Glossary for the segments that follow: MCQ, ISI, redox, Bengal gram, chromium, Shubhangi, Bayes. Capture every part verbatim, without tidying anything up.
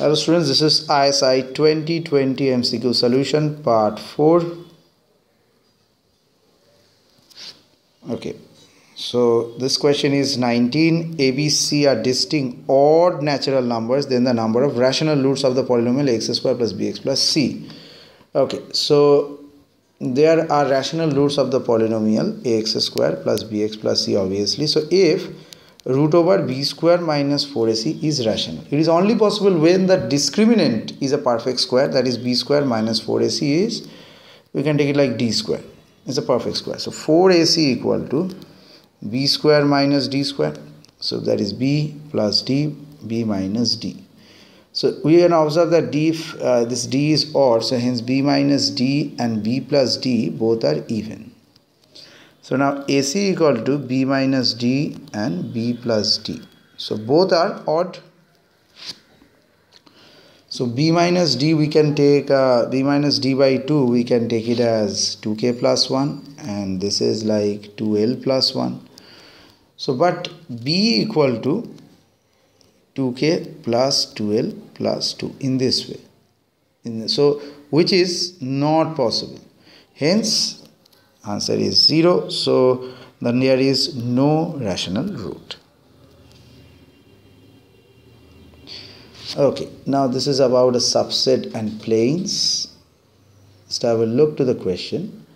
Hello students, this is I S I twenty twenty M C Q solution part four. Okay, so this question is nineteen. A, B, C are distinct odd natural numbers, then the number of rational roots of the polynomial x square plus bx plus c. Okay, so there are rational roots of the polynomial x square plus bx plus c obviously. So if root over b square minus four a c is rational, it is only possible when the discriminant is a perfect square, that is b square minus four a c is, we can take it like d square, it's a perfect square. So four a c equal to b square minus d square, so that is b plus d, b minus d. So we can observe that d, uh, this d is odd, so hence b minus d and b plus d both are even. So now A C equal to B minus D and B plus D. So both are odd. So B minus D we can take, uh, B minus D by two we can take it as two k plus one, and this is like two l plus one. So but B equal to two k plus two l plus two in this way. In this, so which is not possible. Hence answer is zero, so then there is no rational root. Okay, now this is about a subset and planes. So I will look to the question.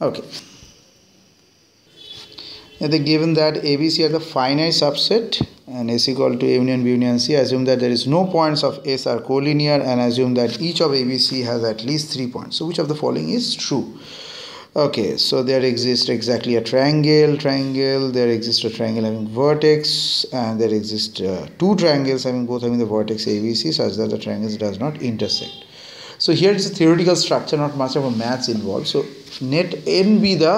Okay. They given that A B C are the finite subset and S equal to A union B union C. Assume that there is no points of S are collinear, and assume that each of A B C has at least three points. So which of the following is true? Okay, so there exists exactly a triangle, triangle. There exists a triangle having vertex, and there exist uh, two triangles having both having the vertex A B C, such that the triangles does not intersect. So here is a theoretical structure, not much of a maths involved. So net n be the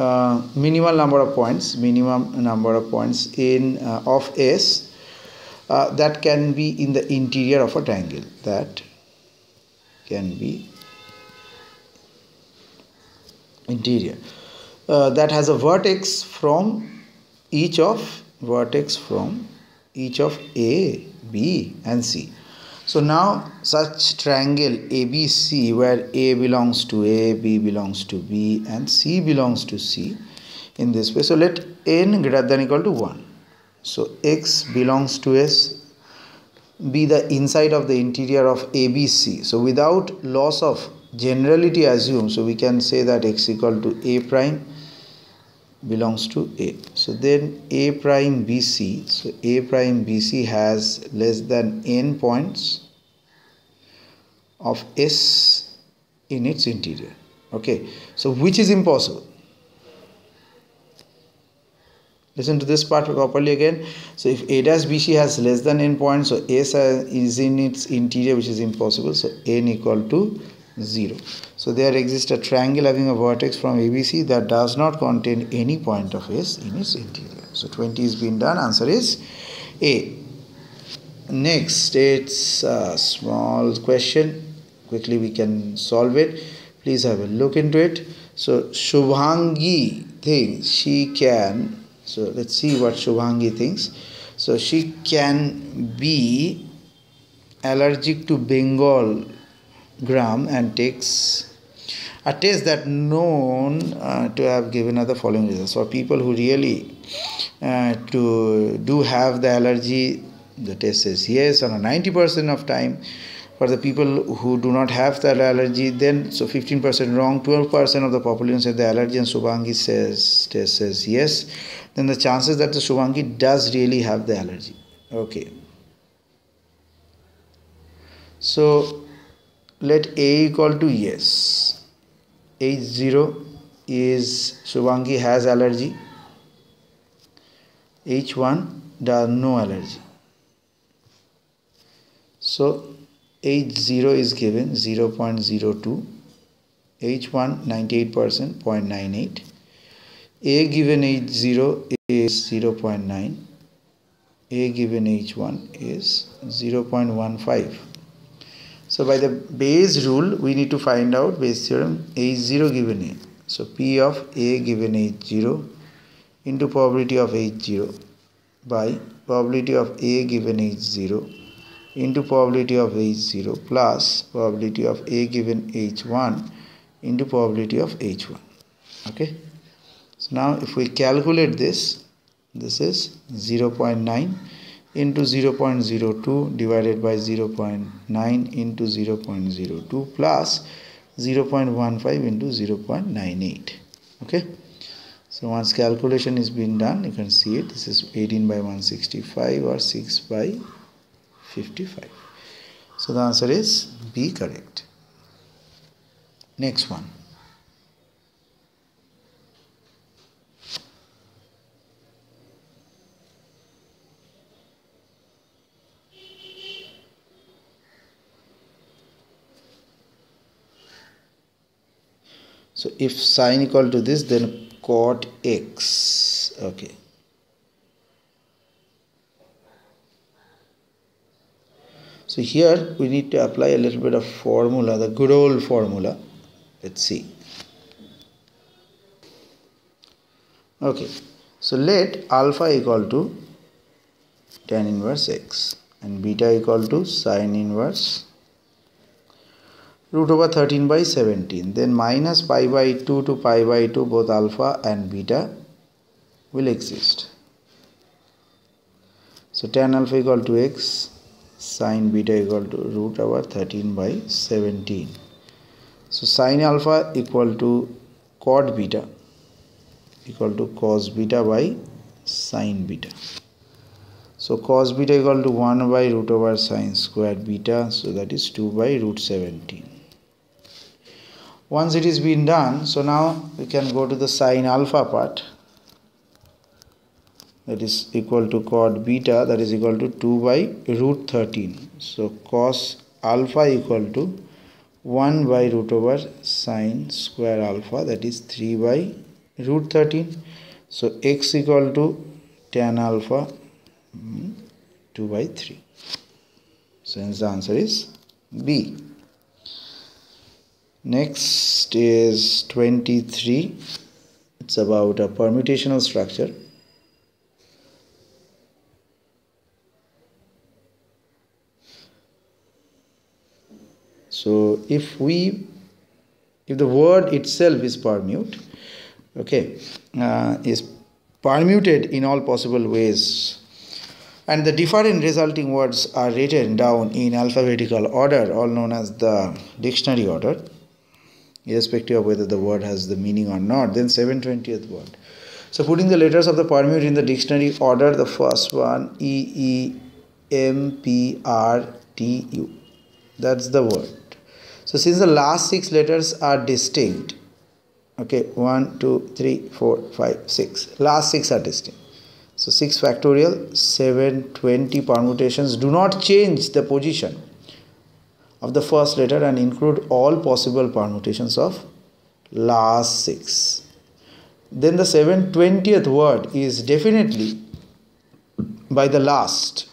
Uh, minimal number of points, minimum number of points in uh, of S uh, that can be in the interior of a triangle, that can be interior uh, that has a vertex from each of vertex from each of A, B and C. So now such triangle A B C, where A belongs to A, B belongs to B and C belongs to C, in this way. So let n greater than equal to one. So X belongs to S be the inside of the interior of A B C. So without loss of generality assumed, so we can say that X equal to A prime belongs to A. So then A prime B C, so A prime B C has less than n points of S in its interior. Okay, so which is impossible? Listen to this part properly again. So if A dash B C has less than n points, so S is in its interior, which is impossible. So n equal to zero. So there exists a triangle having a vertex from A B C that does not contain any point of S in its interior. So twenty is being done. Answer is A. Next, it's a small question. Quickly we can solve it. Please have a look into it. So Shubhangi thinks she can. So let's see what Shubhangi thinks. So she can be allergic to Bengal gram and takes a test that known uh, to have given other following results. For people who really uh, to do have the allergy, the test says yes on a ninety percent of time. For the people who do not have the allergy, then so fifteen percent wrong, twelve percent of the population said the allergy, and Shubhangi says test says yes, then the chances that the Shubhangi does really have the allergy. Okay, so let A equal to yes. H zero is Shubhangi has allergy. H one does no allergy. So H zero is given zero point zero two. H one ninety-eight percent zero point nine eight. A given H zero is zero point nine. A given H one is zero point one five. So by the Bayes rule, we need to find out Bayes theorem. A is zero given A. So P of A given A is zero into probability of A is zero by probability of A given A is zero into probability of A is zero plus probability of A given A is one into probability of A is one. Okay. So now if we calculate this, this is zero point nine into zero point zero two divided by zero point nine into zero point zero two plus zero point one five into zero point nine eight. Okay, so once calculation is being done, you can see it. This is eighteen by one sixty-five or six by fifty-five. So the answer is B, correct. Next one. So if sine equal to this, then cot x. Okay. So here we need to apply a little bit of formula, the good old formula. Let's see. Okay. So let alpha equal to tan inverse x and beta equal to sine inverse root over thirteen by seventeen, then minus pi by two to pi by two, both alpha and beta will exist. So tan alpha equal to x, sine beta equal to root over thirteen by seventeen. So sine alpha equal to cot beta equal to cos beta by sine beta. So cos beta equal to one by root over sine square beta, so that is two by root seventeen. Once it is been done, so now we can go to the sine alpha part, that is equal to cot beta, that is equal to two by root thirteen. So cos alpha equal to one by root over sine square alpha, that is three by root thirteen. So x equal to tan alpha two by three. So the answer is B. Next is twenty-three. It's about a permutational structure. So if we, if the word itself is permute, okay, uh, is permuted in all possible ways, and the different resulting words are written down in alphabetical order, all known as the dictionary order, irrespective of whether the word has the meaning or not, then seven twentieth word. So putting the letters of the permute in the dictionary order, the first one, E E M P R T U. That's the word. So since the last six letters are distinct, okay, one, two, three, four, five, six. Last six are distinct. So six factorial, seven twenty permutations do not change the position of the first letter and include all possible permutations of last six. Then the seven twentieth word is definitely by the last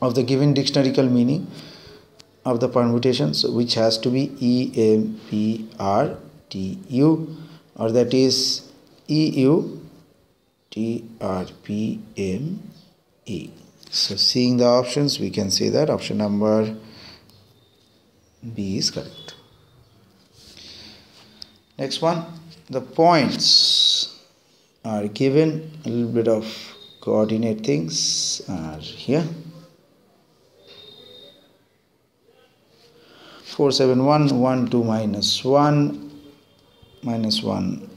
of the given dictionarical meaning of the permutations, which has to be E M P R T U, or that is E U T R P M A. So seeing the options, we can say that option number B is correct. Next one, the points are given, a little bit of coordinate things are here. four, seven, one, one, two, minus one, minus one,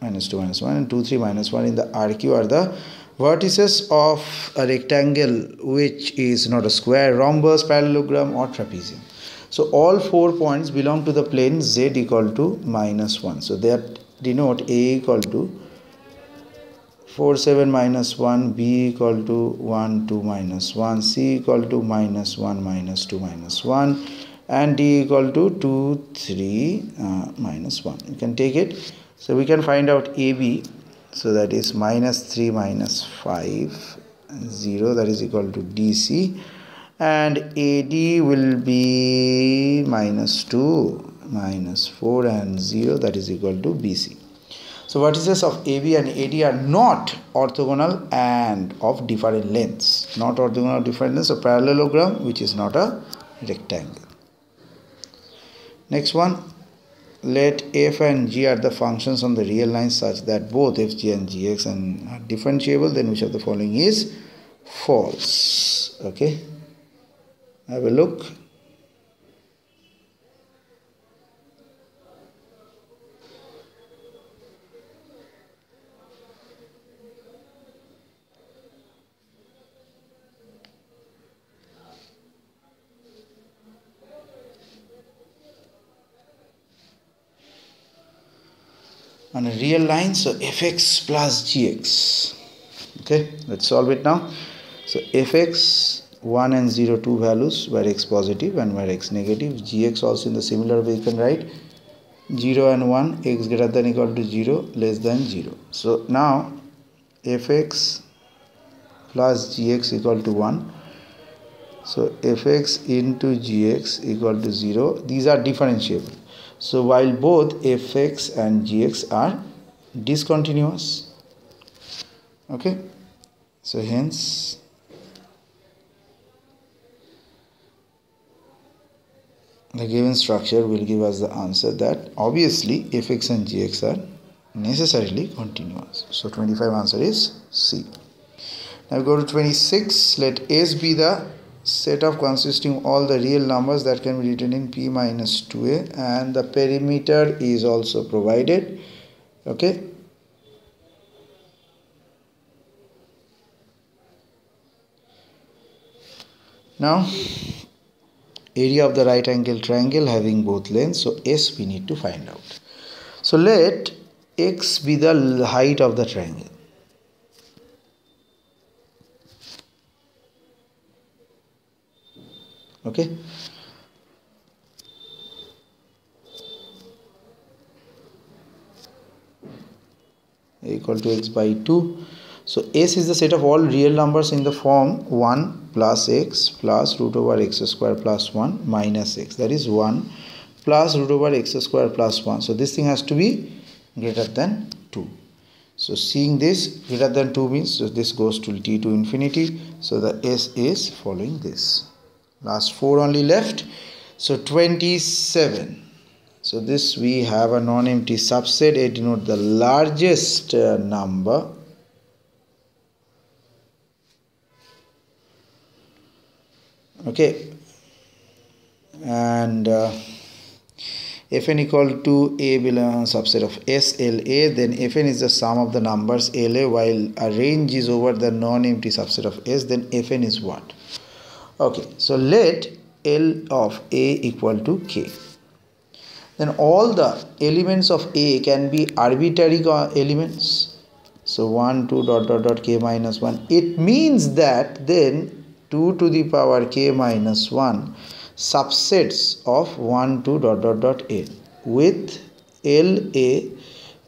minus two, minus one, and two, three, minus one in the R Q are the vertices of a rectangle which is not a square, rhombus, parallelogram or trapezium. So all four points belong to the plane Z equal to minus one. So they denote A equal to four, seven, minus one, B equal to one, two, minus one, C equal to minus one, minus two, minus one, and D equal to two, three, uh, minus one. You can take it. So we can find out A B, so that is minus three minus five, zero, that is equal to D C, and A D will be minus two, minus four and zero, that is equal to B C. So vertices of A B and A D are not orthogonal and of different lengths. Not orthogonal, different lengths. So parallelogram, which is not a rectangle. Next one, let F and G are the functions on the real line such that both F G and G X and are differentiable. Then which of the following is false? Okay, have a look. On a real line, so F X plus G X. Okay, let's solve it now. So F X one and zero, two values, where X positive and where X negative. G X also in the similar way, you can write zero and one, X greater than equal to zero, less than zero. So now F X plus G X equal to one. So F X into G X equal to zero. These are differentiable. So while both F X and G X are discontinuous, okay, so hence the given structure will give us the answer that obviously F X and G X are necessarily continuous. So twenty-five answer is C. Now go to twenty-six. Let S be the set of consisting all the real numbers that can be written in P minus two A, and the perimeter is also provided. Okay, now area of the right angle triangle having both lengths, so S we need to find out. So let X be the height of the triangle. Okay, A equal to X by two. So S is the set of all real numbers in the form one plus X plus root over X square plus one minus X, that is one plus root over X square plus one. So this thing has to be greater than two. So seeing this, greater than two means, so this goes to T to infinity. So the S is following this. Last four only left. So twenty-seven. So this we have a non-empty subset. It denotes the largest uh, number. Okay. And uh, Fn equal to A belongs subset of S L A. Then Fn is the sum of the numbers L A, while a range is over the non-empty subset of S. Then Fn is what? Okay, so let L of A equal to K. Then all the elements of A can be arbitrary elements. So one, two, dot, dot, dot, K minus one. It means that then two to the power K minus one subsets of one, two, dot, dot, dot, L with L A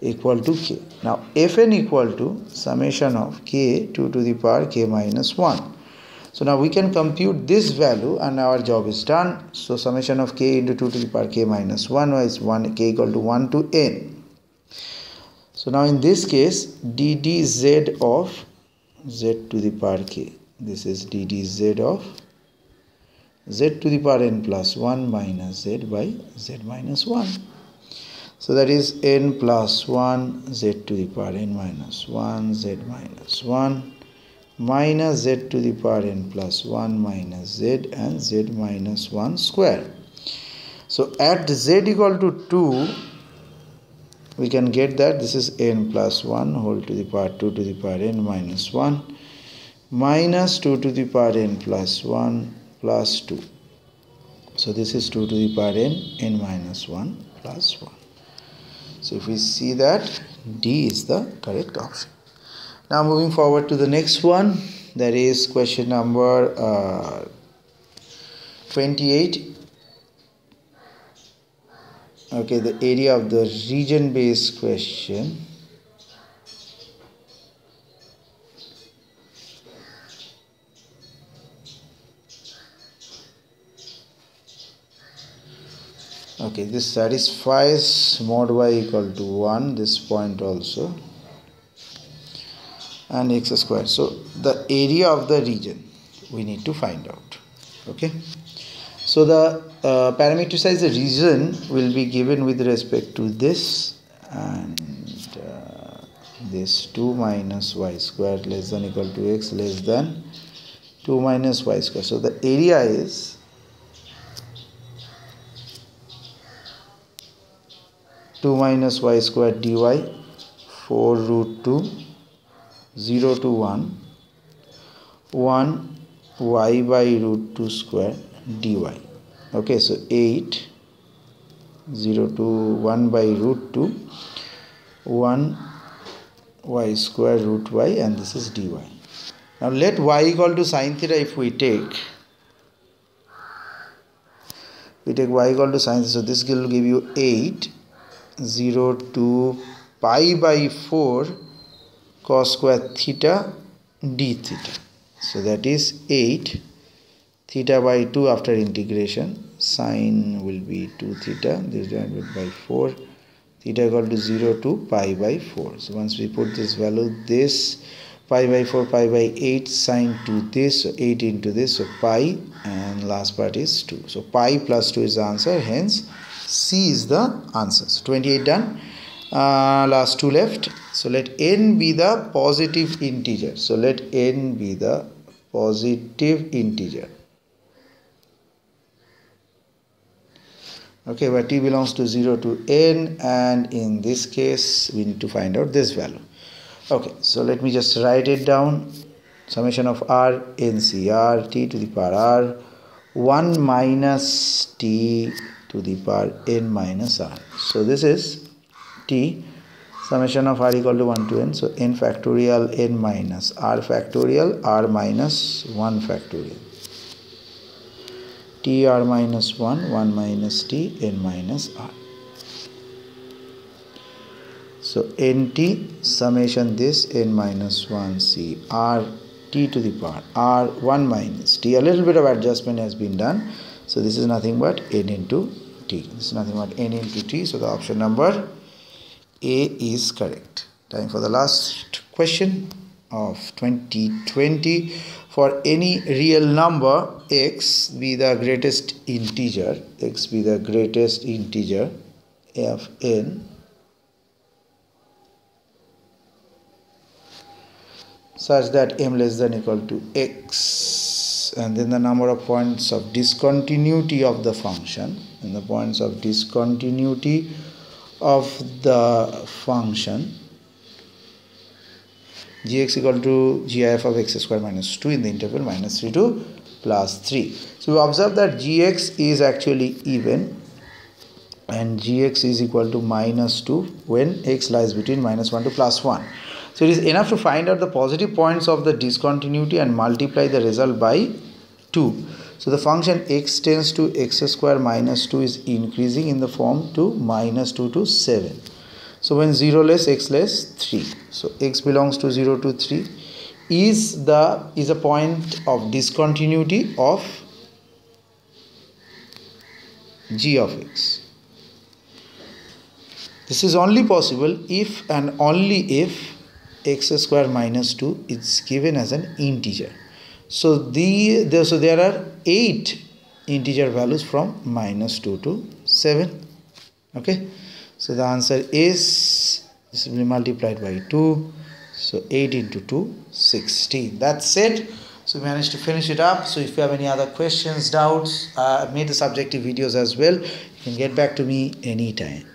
equal to K. Now Fn equal to summation of K, two to the power K minus one. So now we can compute this value and our job is done. So summation of K into two to the power K minus one is one, K equal to one to N. So now in this case, D D Z of Z to the power K. This is D D Z of Z to the power N plus one minus Z by Z minus one. So that is N plus one, Z to the power N minus one, Z minus one, minus Z to the power N plus one minus Z and Z minus one square. So at Z equal to two, we can get that this is N plus one whole to the power two to the power N minus one minus two to the power N plus one plus two. So this is two to the power N, N minus one plus one. So if we see that, D is the correct option. Now moving forward to the next one, that is question number uh, twenty-eight. Okay, the area of the region based question. Okay, this satisfies mod y equal to one, this point also, and x square. So the area of the region we need to find out. Okay, so the uh, parametericized region will be given with respect to this and uh, this two minus y square less than equal to x less than two minus y square. So the area is two minus y square dy, four root two, zero to one, one y by root two square dy. Okay, so eight, zero to one by root two, one y square root y, and this is dy. Now let y equal to sin theta. If we take we take y equal to sin theta, so this will give you eight, zero to pi by four cos square theta d theta. So that is eight theta by two after integration. Sine will be two theta. This divided by four. Theta equal to zero to pi by four. So once we put this value, this pi by four, pi by eight, sine to this, so eight into this, so pi, and last part is two. So pi plus two is the answer, hence C is the answer. So twenty-eight done, uh, last two left. So let n be the positive integer. So let n be the positive integer. Okay, where t belongs to zero to n, and in this case we need to find out this value. Okay, so let me just write it down. Summation of r ncr t to the power r one minus t to the power n minus r. So this is t summation of r equal to one to n. So n factorial n minus r factorial r minus one factorial. T r minus one, one minus t n minus r. So nt summation this n minus one c r t to the power r one minus t. A little bit of adjustment has been done. So this is nothing but n into t. This is nothing but n into t. So the option number A is correct. Time for the last question of twenty twenty. For any real number, x be the greatest integer. X be the greatest integer of n. Such that m less than equal to x. And then the number of points of discontinuity of the function, and the points of discontinuity of the function gx equal to gif of x square minus two in the interval minus three to plus three. So we observe that gx is actually even and gx is equal to minus two when x lies between minus one to plus one. So it is enough to find out the positive points of the discontinuity and multiply the result by two. So the function x tends to x square minus two is increasing in the form to minus two to seven. So when zero less, x less three. So x belongs to zero to three is the is a point of discontinuity of g of x. This is only possible if and only if x square minus two is given as an integer. So the, the so there are eight integer values from minus two to seven. Okay, so the answer is this will be multiplied by two, so eight into two, sixteen. That's it. So we managed to finish it up. So if you have any other questions, doubts, uh, I made the subjective videos as well. You can get back to me anytime.